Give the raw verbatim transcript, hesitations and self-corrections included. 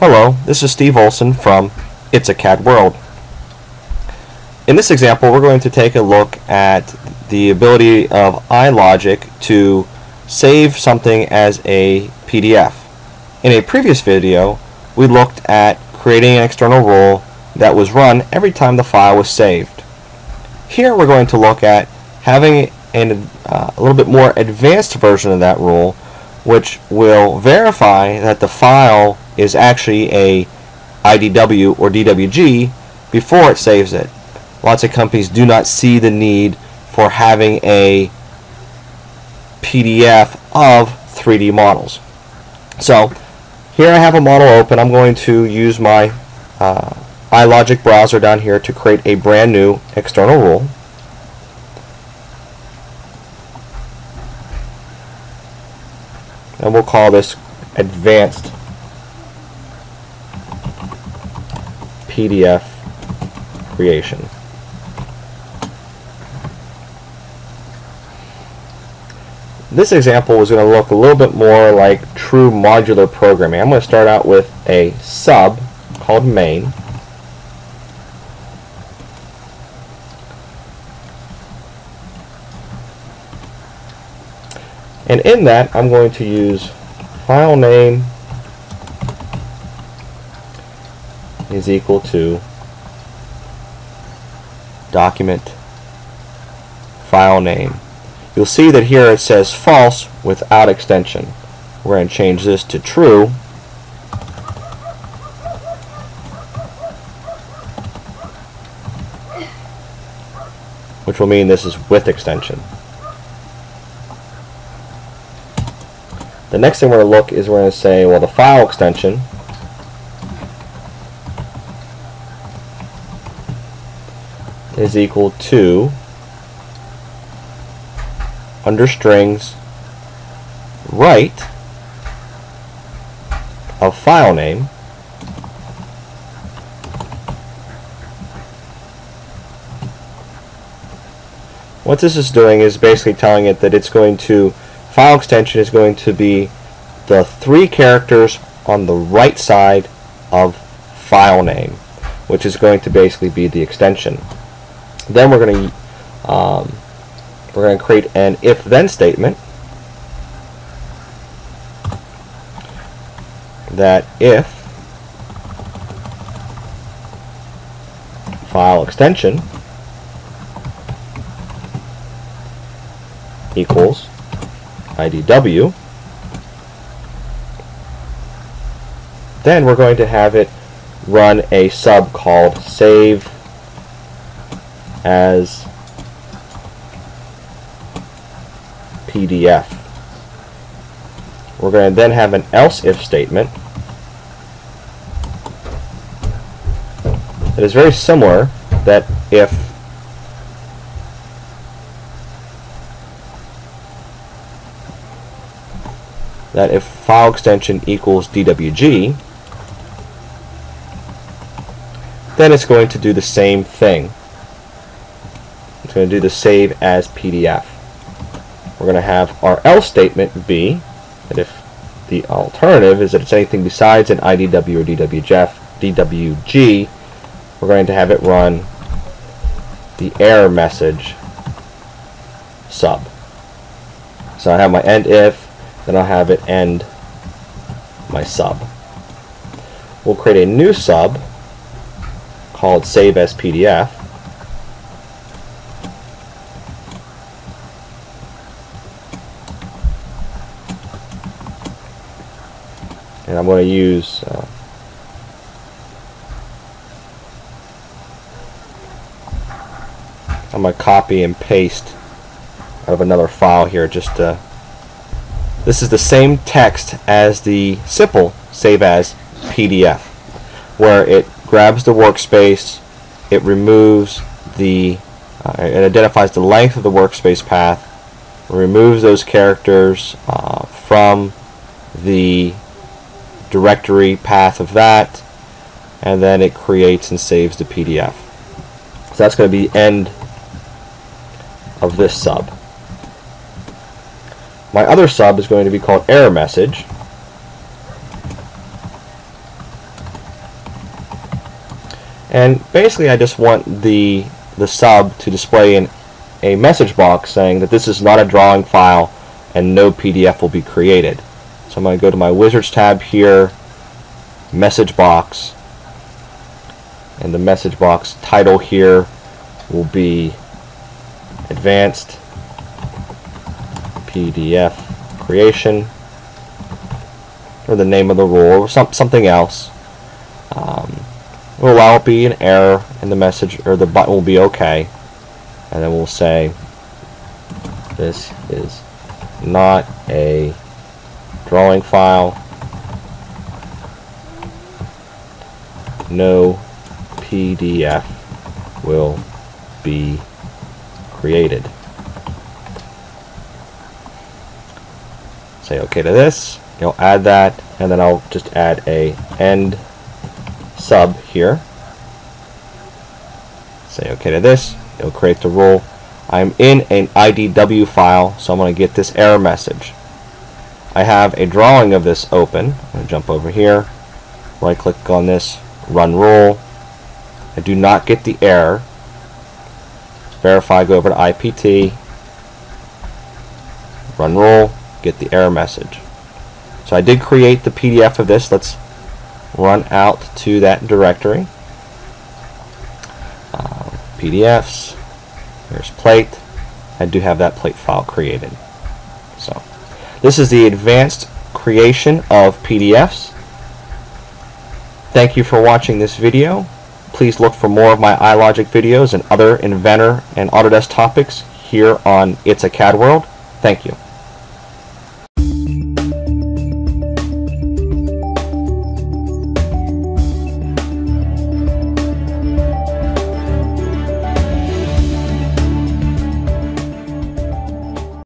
Hello, this is Steve Olson from It's a C A D World. In this example, we're going to take a look at the ability of iLogic to save something as a P D F. In a previous video, we looked at creating an external rule that was run every time the file was saved. Here we're going to look at having an, uh, a little bit more advanced version of that rule, which will verify that the file is actually a I D W or D W G before it saves it. Lots of companies do not see the need for having a P D F of three D models. So here I have a model open. I'm going to use my uh, iLogic browser down here to create a brand new external rule. And we'll call this advanced P D F creation. This example was going to look a little bit more like true modular programming. I'm going to start out with a sub called main. And in that, I'm going to use file name is equal to document file name. You'll see that here it says false without extension. We're going to change this to true. Which will mean this is with extension. The next thing we're going to look is we're going to say, well, the file extension is equal to under strings write of file name . What this is doing is basically telling it that it's going to file extension is going to be the three characters on the right side of file name, which is going to basically be the extension. Then we're going to um, we're going to create an if-then statement that if file extension equals I D W, then we're going to have it run a sub called save as P D F. We're going to then have an else if statement that is very similar, that if that if file extension equals D W G, then it's going to do the same thing. It's going to do the save as P D F. We're going to have our else statement be that if the alternative is that it's anything besides an I D W or D W G, we're going to have it run the error message sub. So I have my end if, then I'll have it end my sub. We'll create a new sub called save as P D F. And I'm going to use uh, I'm going to copy and paste out of another file here. Just to, this is the same text as the simple save as P D F, where it grabs the workspace, it removes the uh, it identifies the length of the workspace path, removes those characters uh, from the directory path of that, and then it creates and saves the P D F. So that's going to be the end of this sub. My other sub is going to be called error message, And basically I just want the the sub to display in a message box saying that this is not a drawing file and no P D F will be created. So I'm going to go to my Wizards tab here, message box, and the message box title here will be Advanced P D F Creation, or the name of the rule, or some, something else. Um, we'll allow it be an error, and the message or the button will be okay. And then we'll say this is not a drawing file. No P D F will be created. Say OK to this. You'll add that, and then I'll just add a end sub here. Say OK to this. It'll create the rule. I'm in an I D W file, so I'm going to get this error message. I have a drawing of this open. I'm going to jump over here, right click on this, run rule. I do not get the error. Verify, go over to I P T, run rule, get the error message. So I did create the P D F of this. Let's run out to that directory. Uh, P D Fs, there's plate. I do have that plate file created. So this is the advanced creation of P D Fs. Thank you for watching this video. Please look for more of my iLogic videos and other Inventor and Autodesk topics here on It's a C A D World. Thank you.